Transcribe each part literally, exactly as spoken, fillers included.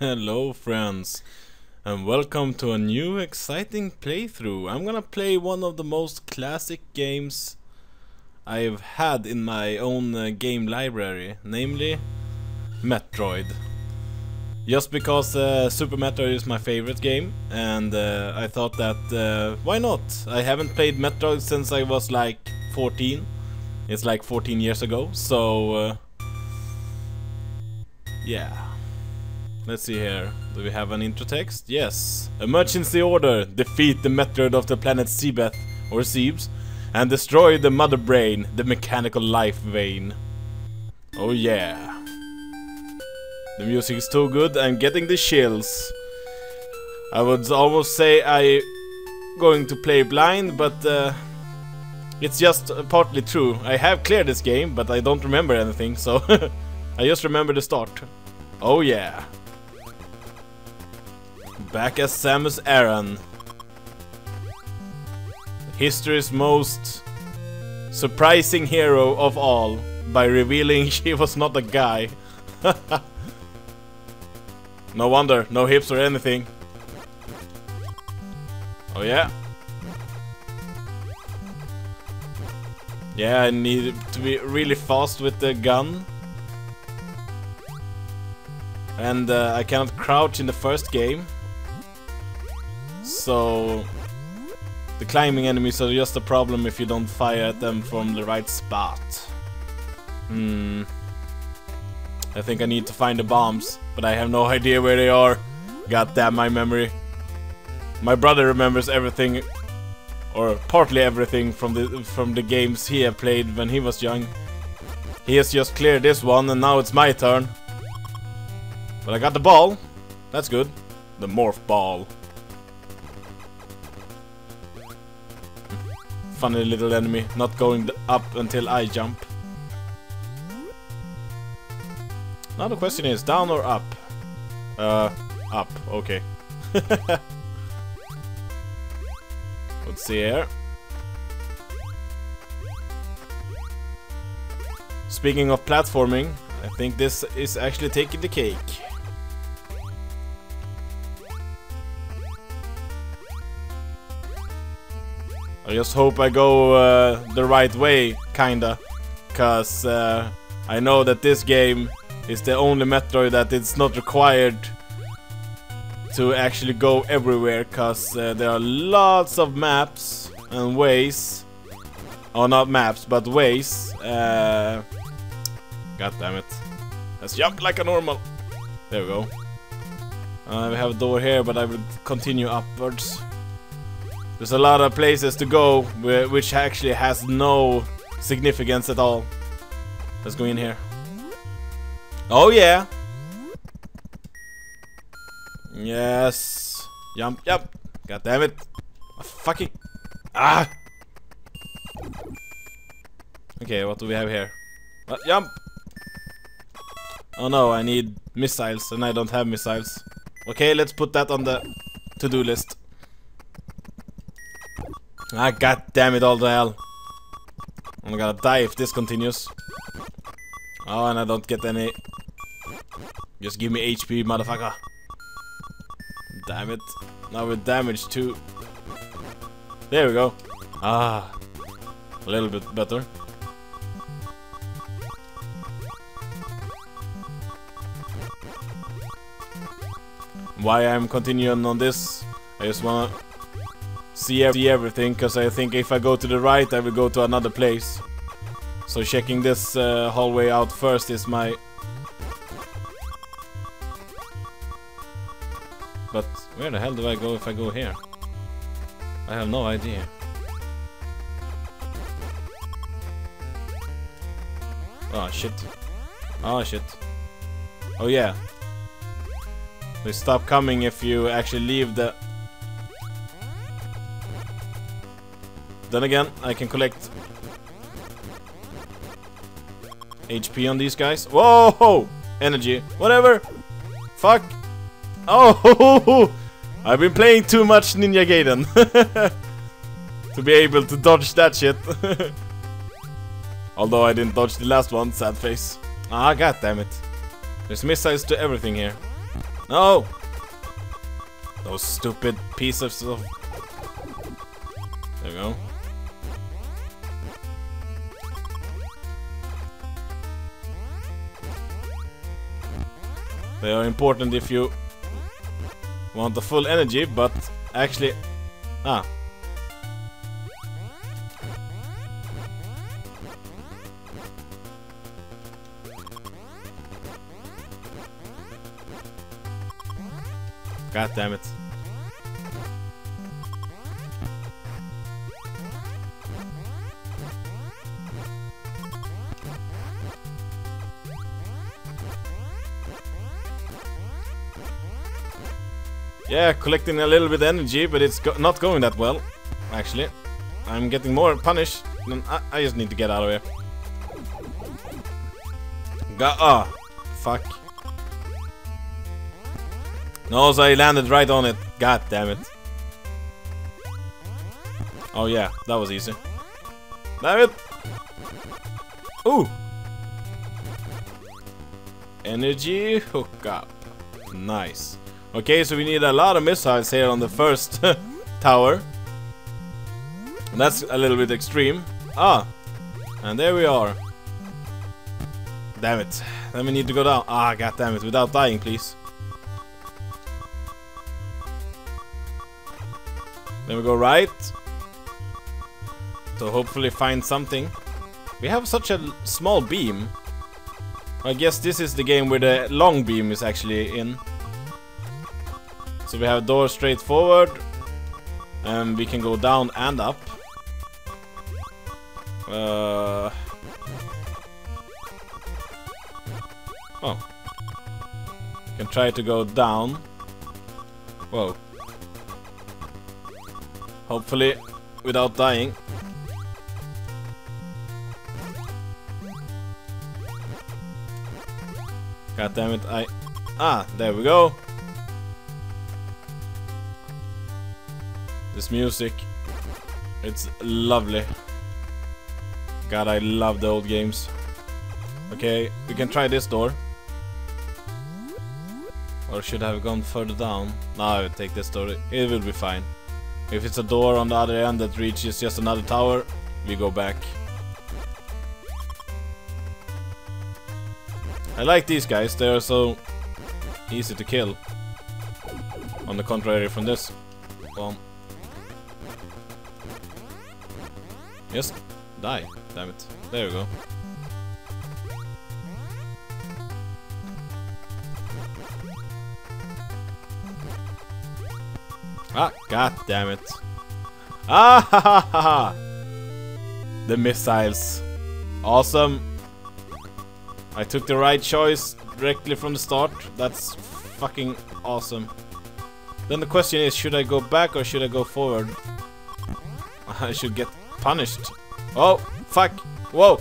Hello friends, and welcome to a new exciting playthrough. I'm gonna play one of the most classic games I've had in my own uh, game library, namely Metroid. Just because uh, Super Metroid is my favorite game, and uh, I thought that uh, why not? I haven't played Metroid since I was like fourteen. It's like fourteen years ago, so uh, yeah. Let's see here. Do we have an intro text? Yes. Emergency order. Defeat the Metroid of the planet Zebeth, or Zebes, and destroy the motherbrain, the mechanical life vein. Oh yeah. The music is too good. I'm getting the chills. I would almost say I'm going to play blind, but uh, it's just partly true. I have cleared this game, but I don't remember anything, so I just remember the start. Oh yeah. Back as Samus Aran. History's most surprising hero of all, by revealing she was not a guy. No wonder, no hips or anything. Oh yeah. Yeah, I need to be really fast with the gun. And uh, I cannot crouch in the first game, so the climbing enemies are just a problem if you don't fire at them from the right spot. Hmm. I think I need to find the bombs, but I have no idea where they are. God damn my memory. My brother remembers everything, or partly everything, from the from the games he had played when he was young. He has just cleared this one, and now it's my turn. But I got the ball. That's good. The morph ball. Funny little enemy, not going up until I jump. Now the question is, down or up? Uh, up. Okay. Let's see here. Speaking of platforming, I think this is actually taking the cake. I just hope I go uh, the right way, kinda, cause uh, I know that this game is the only Metroid that it's not required to actually go everywhere, cause uh, there are lots of maps and ways, or not maps, but ways. Uh, God damn it! Let's jump like a normal. There we go. Uh, we have a door here, but I will continue upwards. There's a lot of places to go, which actually has no significance at all. Let's go in here. Oh yeah! Yes! Jump, jump! God damn it! I fucking... Ah! Okay, what do we have here? Uh, jump! Oh no, I need missiles, and I don't have missiles. Okay, let's put that on the to-do list. Ah, god damn it all the hell. I'm gonna die if this continues. Oh, and I don't get any. Just give me H P, motherfucker. Damn it. Now we're damaged too. There we go. Ah. A little bit better. Why I'm continuing on this, I just wanna see everything, because I think if I go to the right, I will go to another place. So checking this uh, hallway out first is my... But where the hell do I go if I go here? I have no idea. Oh shit. Oh shit. Oh yeah. They stop coming if you actually leave the... Then again, I can collect H P on these guys. Whoa! Energy. Whatever. Fuck. Oh! I've been playing too much Ninja Gaiden to be able to dodge that shit. Although I didn't dodge the last one, sad face. Ah, god damn it. There's missiles to everything here. No! Those stupid pieces of... There we go. They are important if you want the full energy, but actually... Ah. God damn it. Yeah, collecting a little bit of energy, but it's go not going that well, actually. I'm getting more punished. I, I just need to get out of here. Go- oh, fuck. No, so I landed right on it. God damn it. Oh yeah, that was easy. Damn it! Ooh! Energy hookup. Nice. Okay, so we need a lot of missiles here on the first tower. That's a little bit extreme. Ah! And there we are. Damn it. Then we need to go down. Ah, god damn it. Without dying, please. Then we go right. So hopefully find something. We have such a small beam. I guess this is the game where the long beam is actually in. So we have door straight forward. And we can go down and up. Uh... Oh. We can try to go down. Whoa. Hopefully, without dying. God damn it, I... Ah, there we go. This music. It's lovely. God, I love the old games. Okay, we can try this door. Or should I have gone further down? No, I would take this door. It will be fine. If it's a door on the other end that reaches just another tower, we go back. I like these guys, they are so easy to kill. On the contrary from this one. Just die, damn it. There we go. Ah, god damn it. Ah ha ha ha ha! The missiles. Awesome. I took the right choice directly from the start. That's fucking awesome. Then the question is, should I go back or should I go forward? I should get punished. Oh, fuck. Whoa.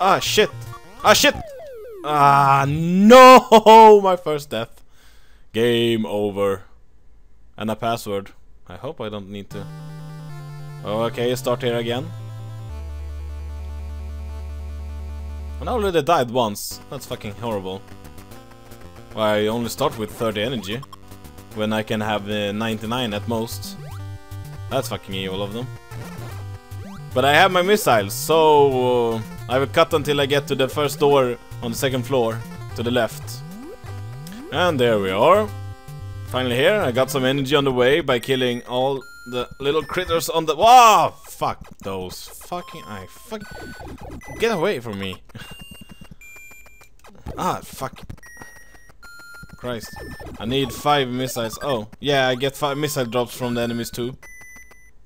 Ah, shit. Ah, shit. Ah, no! My first death. Game over. And a password. I hope I don't need to... Oh, okay, start here again. And I already died once. That's fucking horrible. Well, I only start with thirty energy. When I can have uh, ninety-nine at most. That's fucking evil of them. But I have my missiles, so... Uh, I will cut until I get to the first door on the second floor. To the left. And there we are. Finally here, I got some energy on the way by killing all the little critters on the- Wow! Fuck those fucking- I fuck- Get away from me! Ah, fuck. Christ. I need five missiles. Oh, yeah, I get five missile drops from the enemies too.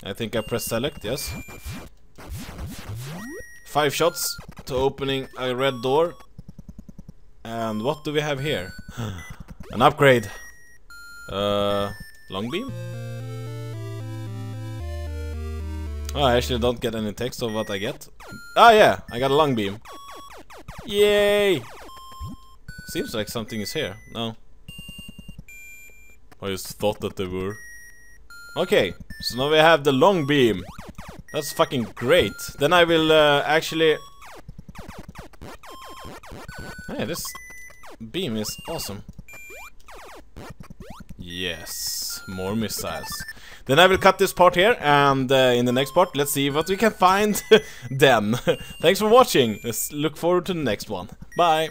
I think I press select, yes. Five shots to opening a red door. And what do we have here? An upgrade! Uh, long beam? Oh, I actually don't get any text of what I get. Ah, yeah, I got a long beam. Yay! Seems like something is here. No. I just thought that they were. Okay, so now we have the long beam. That's fucking great. Then I will uh, actually... Hey, this beam is awesome. Yes, more missiles. Then I will cut this part here, and uh, in the next part, let's see what we can find then. Thanks for watching. Let's look forward to the next one. Bye.